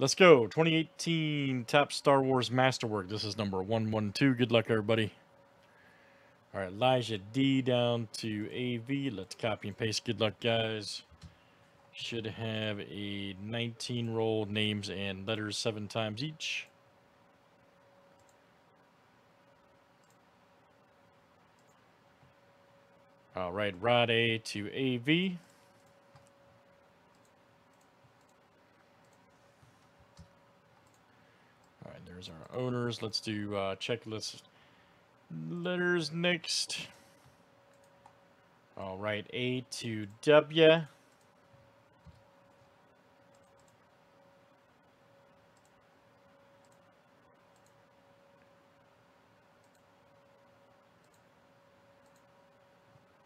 Let's go. 2018 Top Star Wars Masterwork. This is number 112. Good luck, everybody. All right, Elijah D down to AV. Let's copy and paste. Good luck, guys. Should have a 19 roll, names and letters 7 times each. All right, Rod A to AV. All right, there's our owners. Let's do checklist letters next. All right, A to W.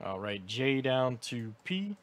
All right, J down to P.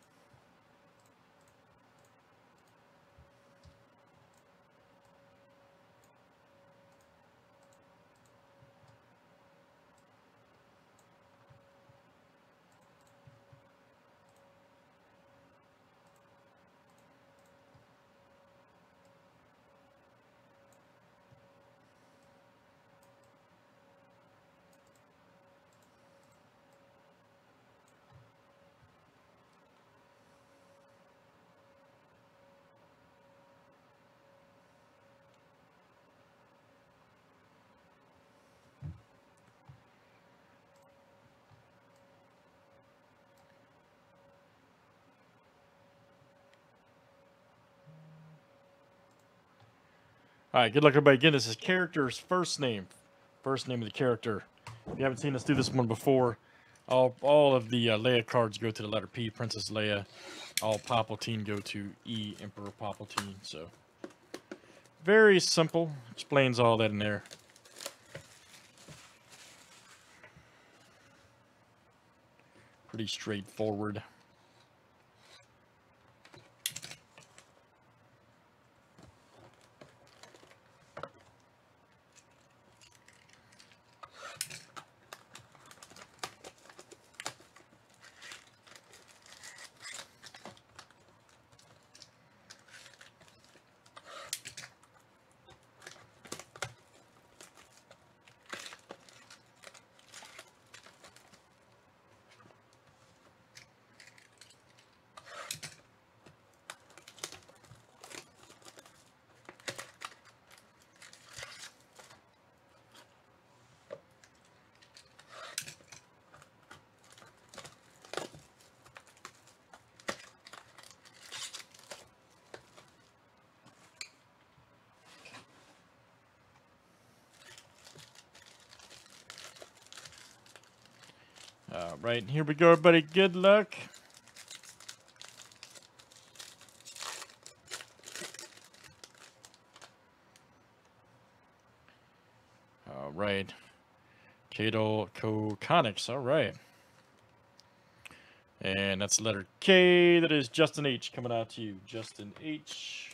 All right, good luck, everybody. Again, this is character's first name of the character. If you haven't seen us do this one before, all of the Leia cards go to the letter P, Princess Leia. All Palpatine go to E, Emperor Palpatine. So, very simple. Explains all that in there. Pretty straightforward. Right, here we go, everybody. Good luck. All right. Kato Coconics. All right. And that's letter K. That is Justin H. coming out to you. Justin H.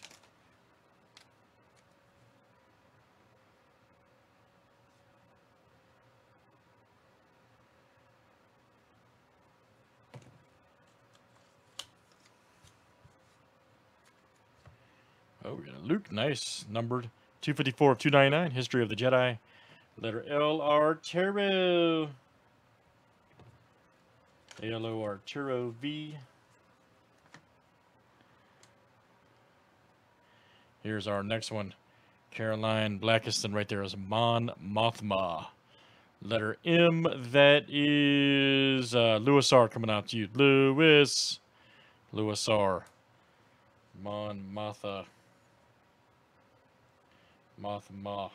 Luke, nice, numbered 254 of 299, History of the Jedi, letter L, Arturo, A-L-O, Arturo V. Here's our next one, Caroline Blackiston, right there is Mon Mothma, letter M, that is Lewis R coming out to you, Lewis R, Mon Mothma. Mothma.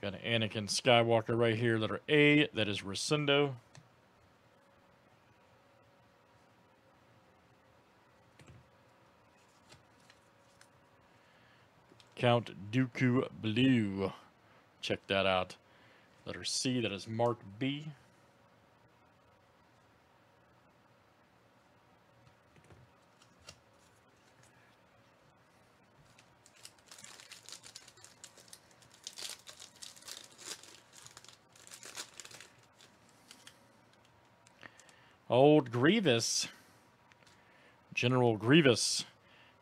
Got an Anakin Skywalker right here, letter A, that is Resendo. Count Dooku Blue. Check that out. Letter C, that is Mark B. Old Grievous. General Grievous.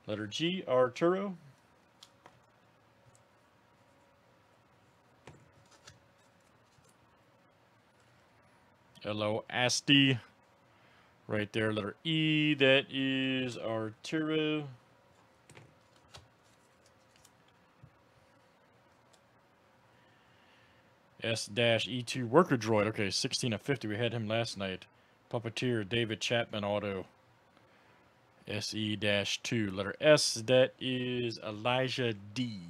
Letter G, Arturo. Hello, Asti. Right there, letter E. That is Arturo. S-E2 Worker Droid. Okay, 16 of 50. We had him last night. Puppeteer, David Chapman auto. SE-2. Letter S. That is Elijah D.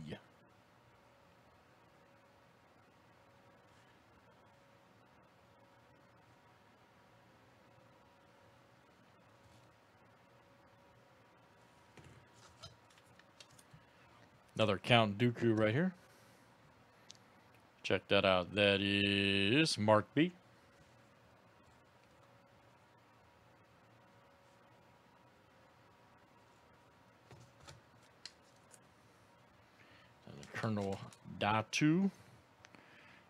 Another Count Dooku right here. Check that out. That is Mark B. And Colonel Datoo.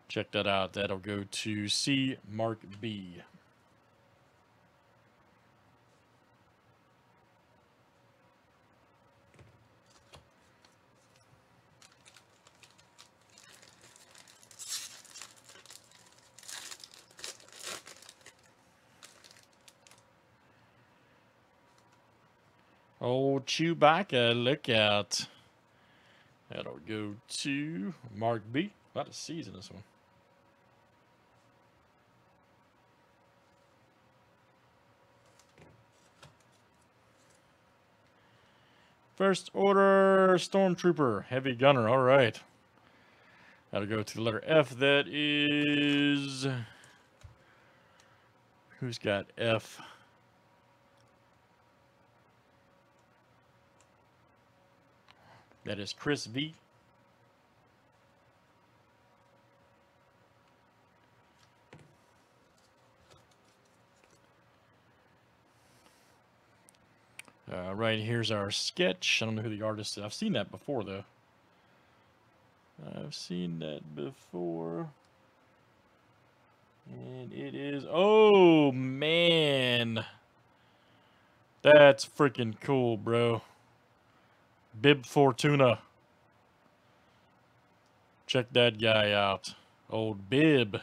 Check that out. That'll go to C, Mark B. Old Chewbacca, look out. That'll go to Mark B. A lot of C's in this one. First Order Stormtrooper, Heavy Gunner. All right. That'll go to the letter F. That is... who's got F? That is Chris V. Right, here's our sketch. I don't know who the artist is. I've seen that before, though. I've seen that before. And it is... oh, man. That's freaking cool, bro. Bib Fortuna. Check that guy out. Old Bib.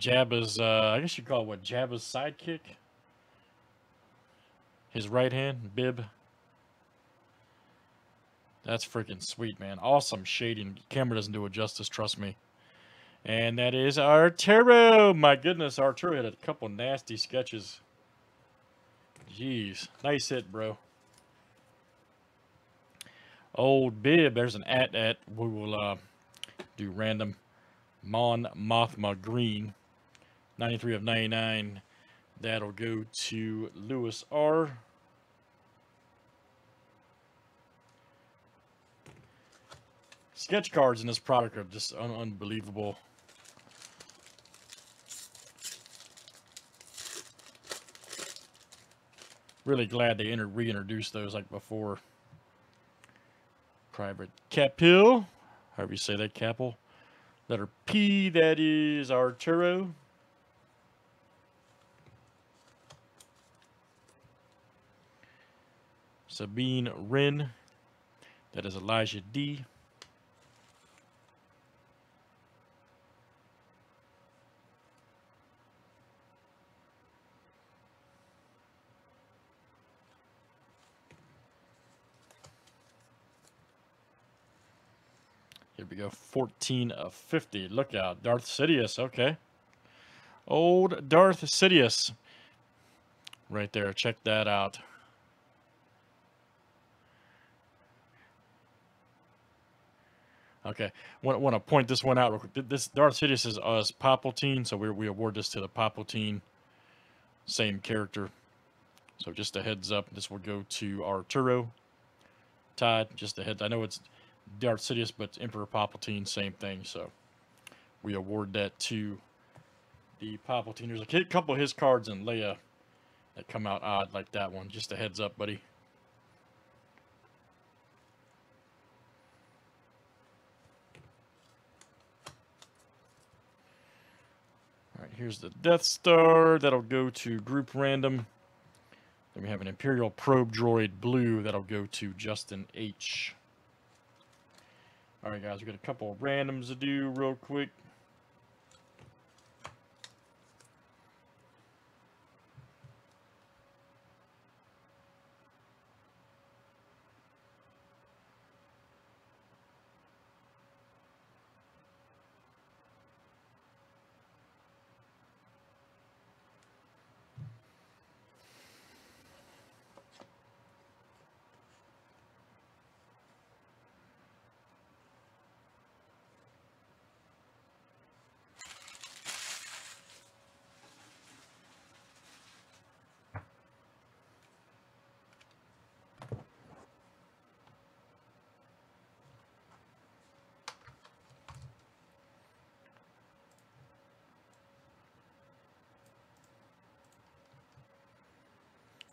Jabba's, I guess you call it what? Jabba's sidekick? His right hand, Bib. That's freaking sweet, man. Awesome shading. Camera doesn't do it justice, trust me. And that is Arturo. My goodness, Arturo had a couple nasty sketches. Jeez. Nice hit, bro. Old Bib, there's an at. We will do random. Mon Mothma green, 93 of 99. That'll go to Lewis R. Sketch cards in this product are just unbelievable. Really glad they reintroduced those like before. Private Kappehl, however you say that, Kappehl. Letter P, that is Arturo. Sabine Wren, that is Elijah D. Here we go, 14 of 50. Look out, Darth Sidious. Okay, old Darth Sidious, right there. Check that out. Okay, want to point this one out real quick. This Darth Sidious is Palpatine, so we award this to the Palpatine, same character. So just a heads up, this will go to Arturo. Todd, just a heads. I know it's Darth Sidious, but Emperor Palpatine, same thing. So we award that to the Palpatine. There's a couple of his cards in Leia that come out odd like that one. Just a heads up, buddy. All right, Here's the Death Star. That'll go to Group Random. Then we have an Imperial Probe Droid Blue. That'll go to Justin H. Alright, guys. We've got a couple of randoms to do real quick.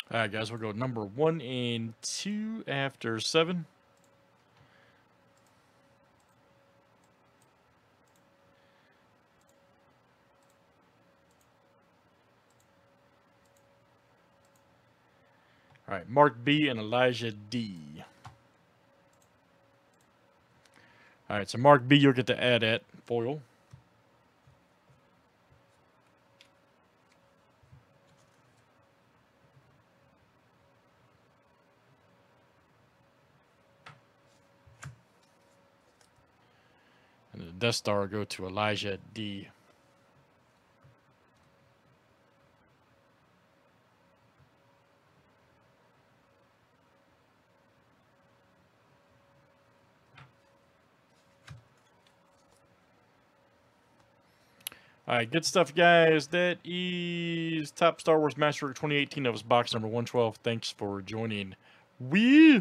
All right, guys, we'll go number 1 and 2 after 7. All right, Mark B and Elijah D. All right, so Mark B, you'll get to add at foil. Death Star go to Elijah D. Alright, good stuff, guys. That is Top Star Wars Masterwork 2018. That was box number 112. Thanks for joining. We